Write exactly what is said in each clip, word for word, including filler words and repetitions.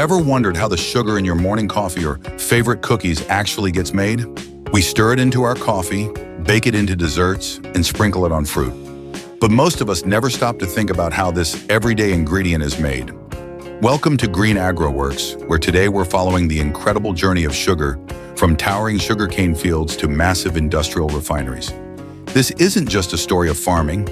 ever wondered how the sugar in your morning coffee or favorite cookies actually gets made? We stir it into our coffee, bake it into desserts, and sprinkle it on fruit. But most of us never stop to think about how this everyday ingredient is made. Welcome to Green AgroWorks, where today we're following the incredible journey of sugar, from towering sugarcane fields to massive industrial refineries. This isn't just a story of farming.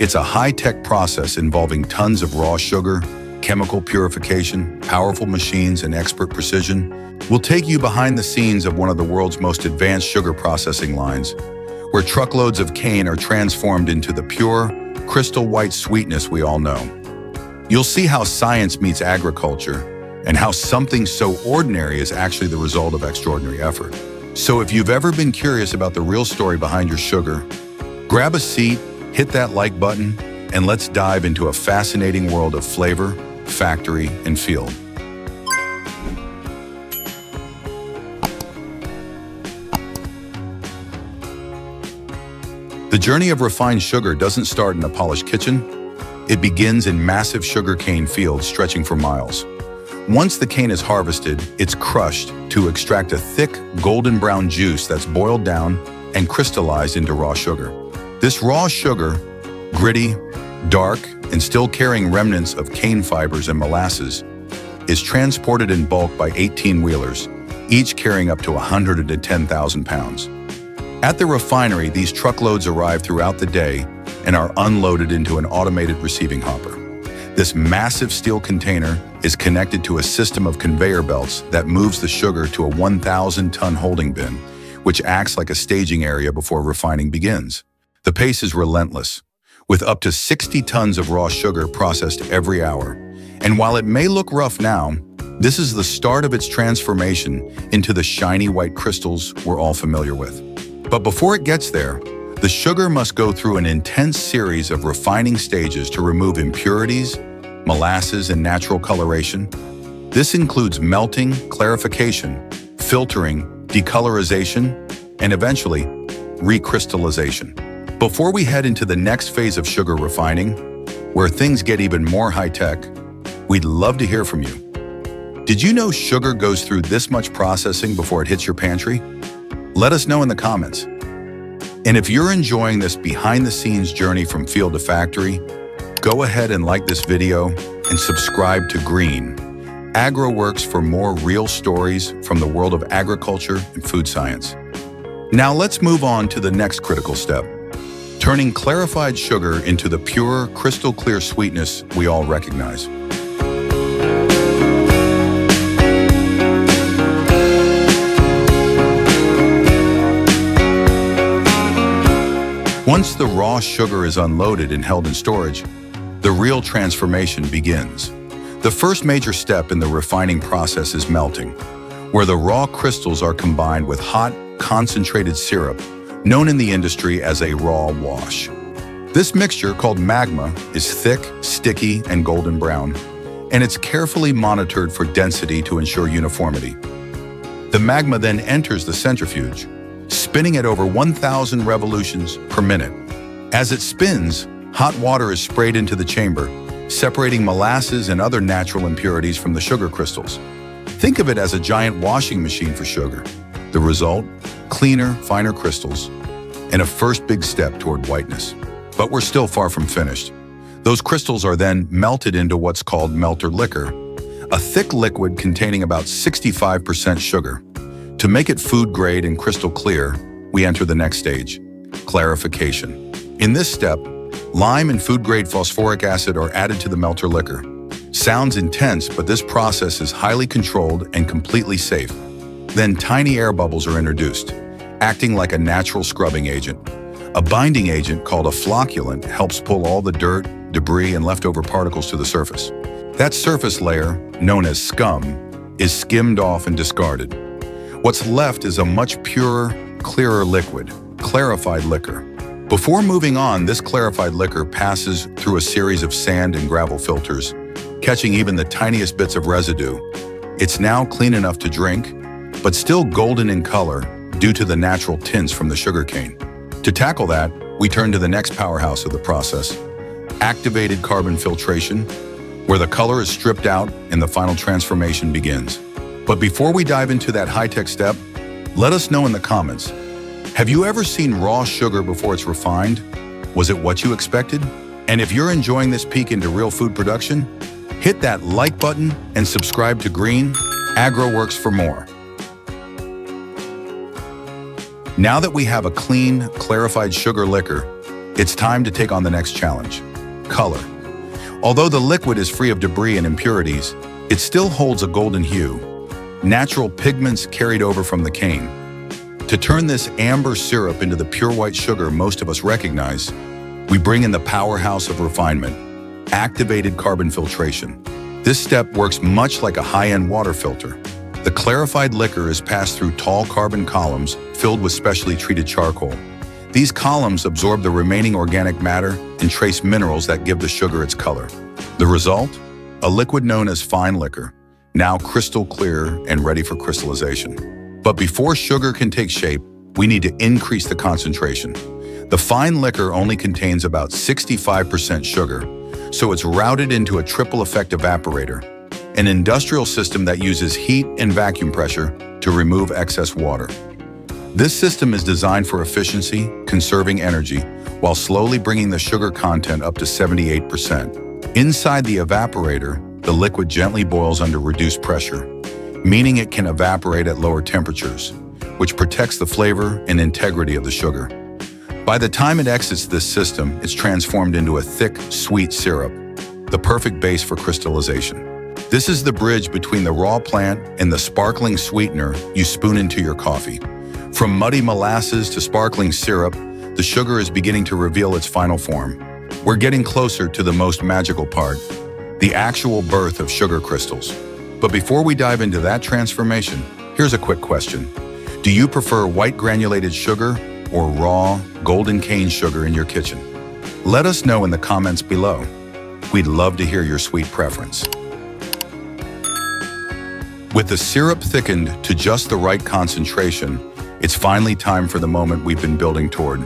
It's a high-tech process involving tons of raw sugar, chemical purification, powerful machines, and expert precision. We'll take you behind the scenes of one of the world's most advanced sugar processing lines, where truckloads of cane are transformed into the pure, crystal-white sweetness we all know. You'll see how science meets agriculture and how something so ordinary is actually the result of extraordinary effort. So if you've ever been curious about the real story behind your sugar, grab a seat, hit that like button, and let's dive into a fascinating world of flavor, factory, and field. The journey of refined sugar doesn't start in a polished kitchen. It begins in massive sugarcane fields stretching for miles. Once the cane is harvested, it's crushed to extract a thick, golden brown juice that's boiled down and crystallized into raw sugar. This raw sugar, gritty, dark, and still carrying remnants of cane fibers and molasses, is transported in bulk by eighteen-wheelers, each carrying up to one hundred ten thousand pounds. At the refinery, these truckloads arrive throughout the day and are unloaded into an automated receiving hopper. This massive steel container is connected to a system of conveyor belts that moves the sugar to a one thousand ton holding bin, which acts like a staging area before refining begins. The pace is relentless, with up to sixty tons of raw sugar processed every hour. And while it may look rough now, this is the start of its transformation into the shiny white crystals we're all familiar with. But before it gets there, the sugar must go through an intense series of refining stages to remove impurities, molasses, and natural coloration. This includes melting, clarification, filtering, decolorization, and eventually, recrystallization. Before we head into the next phase of sugar refining, where things get even more high-tech, we'd love to hear from you. Did you know sugar goes through this much processing before it hits your pantry? Let us know in the comments. And if you're enjoying this behind-the-scenes journey from field to factory, go ahead and like this video and subscribe to Green AgroWorks for more real stories from the world of agriculture and food science. Now let's move on to the next critical step: turning clarified sugar into the pure, crystal-clear sweetness we all recognize. Once the raw sugar is unloaded and held in storage, the real transformation begins. The first major step in the refining process is melting, where the raw crystals are combined with hot, concentrated syrup, known in the industry as a raw wash. This mixture, called magma, is thick, sticky, and golden brown, and it's carefully monitored for density to ensure uniformity. The magma then enters the centrifuge, spinning at over one thousand revolutions per minute. As it spins, hot water is sprayed into the chamber, separating molasses and other natural impurities from the sugar crystals. Think of it as a giant washing machine for sugar. The result? Cleaner, finer crystals, and a first big step toward whiteness. But we're still far from finished. Those crystals are then melted into what's called melter liquor, a thick liquid containing about sixty-five percent sugar. To make it food grade and crystal clear, we enter the next stage: clarification. In this step, lime and food grade phosphoric acid are added to the melter liquor. Sounds intense, but this process is highly controlled and completely safe. Then tiny air bubbles are introduced, acting like a natural scrubbing agent. A binding agent called a flocculant helps pull all the dirt, debris, and leftover particles to the surface. That surface layer, known as scum, is skimmed off and discarded. What's left is a much purer, clearer liquid, clarified liquor. Before moving on, this clarified liquor passes through a series of sand and gravel filters, catching even the tiniest bits of residue. It's now clean enough to drink, but still golden in color due to the natural tints from the sugarcane. To tackle that, we turn to the next powerhouse of the process: activated carbon filtration. where the color is stripped out and the final transformation begins. But before we dive into that high-tech step, let us know in the comments, have you ever seen raw sugar before it's refined? Was it what you expected? And if you're enjoying this peek into real food production, hit that like button and subscribe to Green AgroWorks for more. Now that we have a clean, clarified sugar liquor, it's time to take on the next challenge, color. Although the liquid is free of debris and impurities, it still holds a golden hue, natural pigments carried over from the cane. To turn this amber syrup into the pure white sugar most of us recognize, we bring in the powerhouse of refinement, activated carbon filtration. This step works much like a high-end water filter. The clarified liquor is passed through tall carbon columns filled with specially treated charcoal. These columns absorb the remaining organic matter and trace minerals that give the sugar its color. The result? A liquid known as fine liquor, now crystal clear and ready for crystallization. But before sugar can take shape, we need to increase the concentration. The fine liquor only contains about sixty-five percent sugar, so it's routed into a triple effect evaporator, an industrial system that uses heat and vacuum pressure to remove excess water. This system is designed for efficiency, conserving energy, while slowly bringing the sugar content up to seventy-eight percent. Inside the evaporator, the liquid gently boils under reduced pressure, meaning it can evaporate at lower temperatures, which protects the flavor and integrity of the sugar. By the time it exits this system, it's transformed into a thick, sweet syrup, the perfect base for crystallization. This is the bridge between the raw plant and the sparkling sweetener you spoon into your coffee. From muddy molasses to sparkling syrup, the sugar is beginning to reveal its final form. We're getting closer to the most magical part, the actual birth of sugar crystals. But before we dive into that transformation, here's a quick question. Do you prefer white granulated sugar or raw, golden cane sugar in your kitchen? Let us know in the comments below. We'd love to hear your sweet preference. With the syrup thickened to just the right concentration, it's finally time for the moment we've been building toward,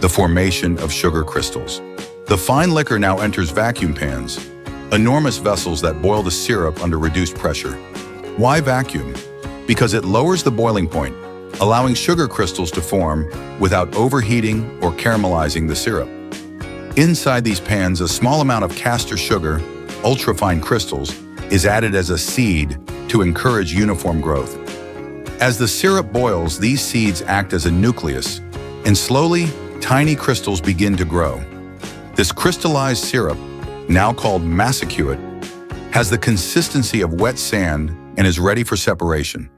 the formation of sugar crystals. The fine liquor now enters vacuum pans, enormous vessels that boil the syrup under reduced pressure. Why vacuum? Because it lowers the boiling point, allowing sugar crystals to form without overheating or caramelizing the syrup. Inside these pans, a small amount of castor sugar, ultra-fine crystals, is added as a seed to encourage uniform growth. As the syrup boils, these seeds act as a nucleus, and slowly, tiny crystals begin to grow. This crystallized syrup, now called massicuate, has the consistency of wet sand and is ready for separation.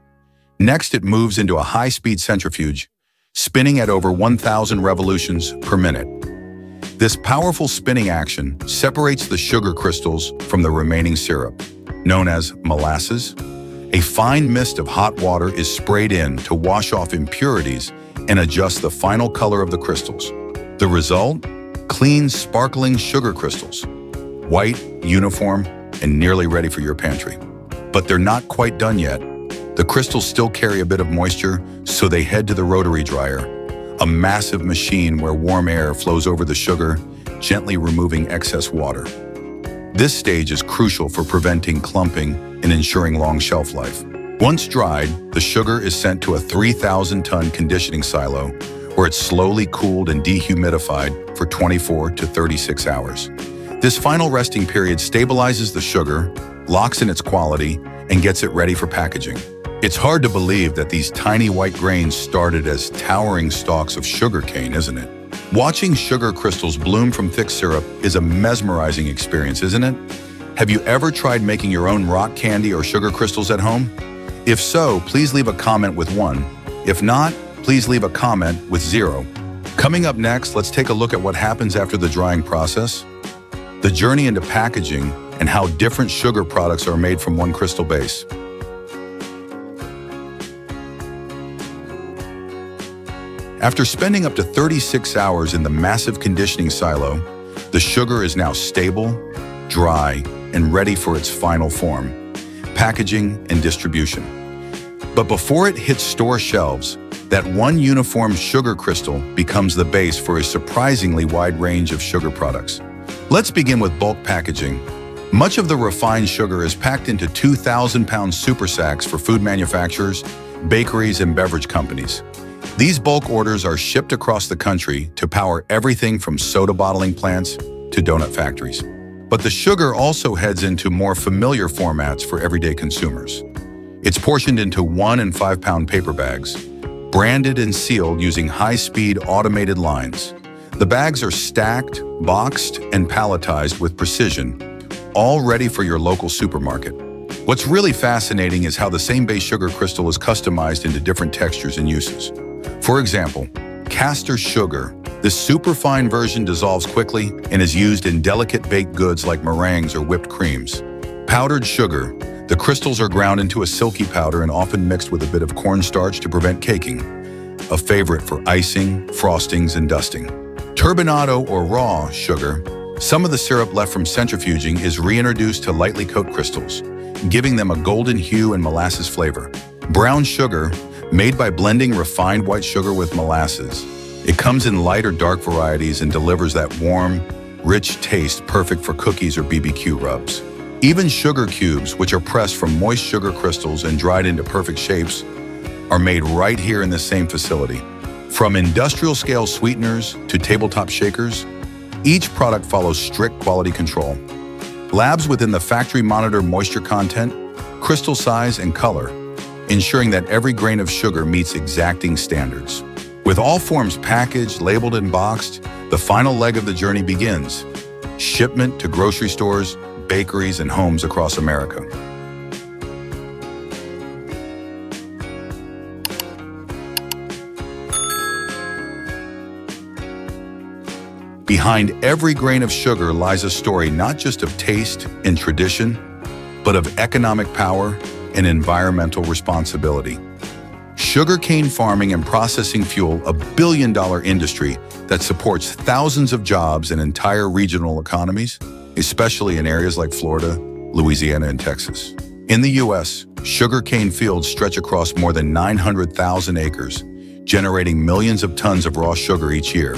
Next, it moves into a high-speed centrifuge, spinning at over one thousand revolutions per minute. This powerful spinning action separates the sugar crystals from the remaining syrup, known as molasses. A fine mist of hot water is sprayed in to wash off impurities and adjust the final color of the crystals. The result? Clean, sparkling sugar crystals. White, uniform, and nearly ready for your pantry. But they're not quite done yet. The crystals still carry a bit of moisture, so they head to the rotary dryer, a massive machine where warm air flows over the sugar, gently removing excess water. This stage is crucial for preventing clumping and ensuring long shelf life. Once dried, the sugar is sent to a three thousand ton conditioning silo where it's slowly cooled and dehumidified for twenty-four to thirty-six hours. This final resting period stabilizes the sugar, locks in its quality, and gets it ready for packaging. It's hard to believe that these tiny white grains started as towering stalks of sugarcane, isn't it? Watching sugar crystals bloom from thick syrup is a mesmerizing experience, isn't it? Have you ever tried making your own rock candy or sugar crystals at home? If so, please leave a comment with one. If not, please leave a comment with zero. Coming up next, let's take a look at what happens after the drying process, the journey into packaging, and how different sugar products are made from one crystal base. After spending up to thirty-six hours in the massive conditioning silo, the sugar is now stable, dry, and ready for its final form, packaging and distribution. But before it hits store shelves, that one uniform sugar crystal becomes the base for a surprisingly wide range of sugar products. Let's begin with bulk packaging, Much of the refined sugar is packed into two thousand pound super sacks for food manufacturers, bakeries, and beverage companies. These bulk orders are shipped across the country to power everything from soda bottling plants to donut factories. But the sugar also heads into more familiar formats for everyday consumers. It's portioned into one and five pound paper bags, branded and sealed using high-speed automated lines. The bags are stacked, boxed, and palletized with precision, all ready for your local supermarket. What's really fascinating is how the same base sugar crystal is customized into different textures and uses. For example, castor sugar. This superfine version dissolves quickly and is used in delicate baked goods like meringues or whipped creams. Powdered sugar. The crystals are ground into a silky powder and often mixed with a bit of cornstarch to prevent caking, a favorite for icing, frostings, and dusting. Turbinado or raw sugar. Some of the syrup left from centrifuging is reintroduced to lightly coat crystals, giving them a golden hue and molasses flavor. Brown sugar, made by blending refined white sugar with molasses. It comes in light or dark varieties and delivers that warm, rich taste perfect for cookies or B B Q rubs. Even sugar cubes, which are pressed from moist sugar crystals and dried into perfect shapes, are made right here in this same facility. From industrial-scale sweeteners to tabletop shakers, each product follows strict quality control. Labs within the factory monitor moisture content, crystal size, and color, ensuring that every grain of sugar meets exacting standards. With all forms packaged, labeled, and boxed, the final leg of the journey begins: shipment to grocery stores, bakeries, and homes across America. Behind every grain of sugar lies a story not just of taste and tradition, but of economic power and environmental responsibility. Sugarcane farming and processing fuel a billion-dollar industry that supports thousands of jobs and entire regional economies, especially in areas like Florida, Louisiana, and Texas. In the U S, sugarcane fields stretch across more than nine hundred thousand acres, generating millions of tons of raw sugar each year.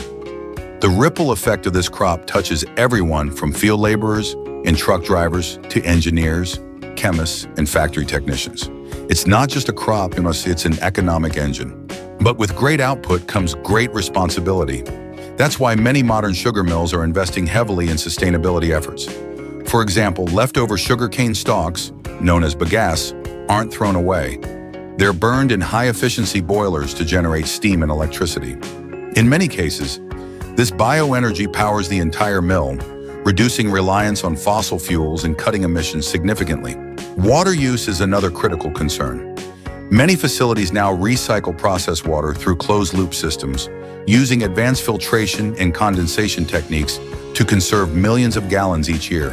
The ripple effect of this crop touches everyone from field laborers and truck drivers to engineers, chemists, and factory technicians. It's not just a crop, it's an economic engine. But with great output comes great responsibility. That's why many modern sugar mills are investing heavily in sustainability efforts. For example, leftover sugarcane stalks, known as bagasse, aren't thrown away. They're burned in high-efficiency boilers to generate steam and electricity. In many cases, this bioenergy powers the entire mill, reducing reliance on fossil fuels and cutting emissions significantly. Water use is another critical concern. Many facilities now recycle processed water through closed-loop systems, using advanced filtration and condensation techniques to conserve millions of gallons each year.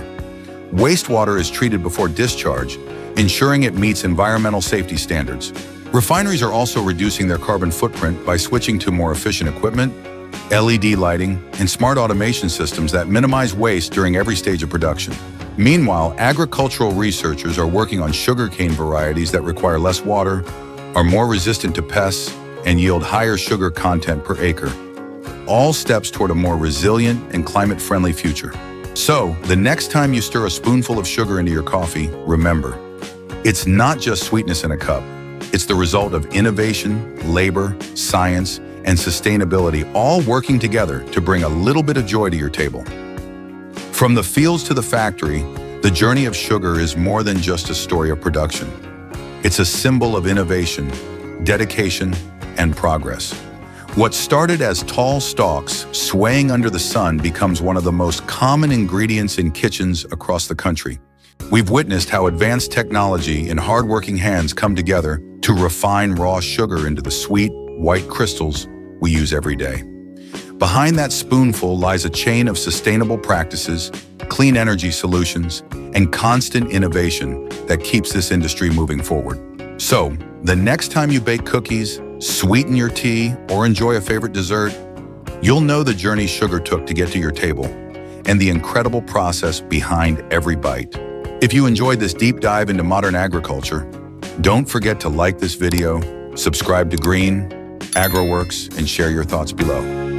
Wastewater is treated before discharge, ensuring it meets environmental safety standards. Refineries are also reducing their carbon footprint by switching to more efficient equipment, L E D lighting, and smart automation systems that minimize waste during every stage of production. Meanwhile, agricultural researchers are working on sugarcane varieties that require less water, are more resistant to pests, and yield higher sugar content per acre. All steps toward a more resilient and climate-friendly future. So, the next time you stir a spoonful of sugar into your coffee, remember, it's not just sweetness in a cup. It's the result of innovation, labor, science, and sustainability all working together to bring a little bit of joy to your table. From the fields to the factory, the journey of sugar is more than just a story of production. It's a symbol of innovation, dedication, and progress. What started as tall stalks swaying under the sun becomes one of the most common ingredients in kitchens across the country. We've witnessed how advanced technology and hardworking hands come together to refine raw sugar into the sweet, white crystals we use every day. Behind that spoonful lies a chain of sustainable practices, clean energy solutions, and constant innovation that keeps this industry moving forward. So, the next time you bake cookies, sweeten your tea, or enjoy a favorite dessert, you'll know the journey sugar took to get to your table and the incredible process behind every bite. If you enjoyed this deep dive into modern agriculture, don't forget to like this video, subscribe to Green AgroWorks, and share your thoughts below.